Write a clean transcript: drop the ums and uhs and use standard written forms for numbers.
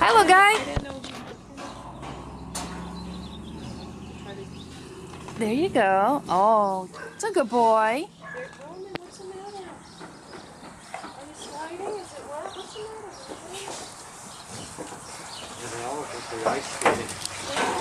Hi, little guy. There you go. Oh, it's a good boy. What's the matter? Are you sliding? Is it wet? What's the matter? They're all ice skating.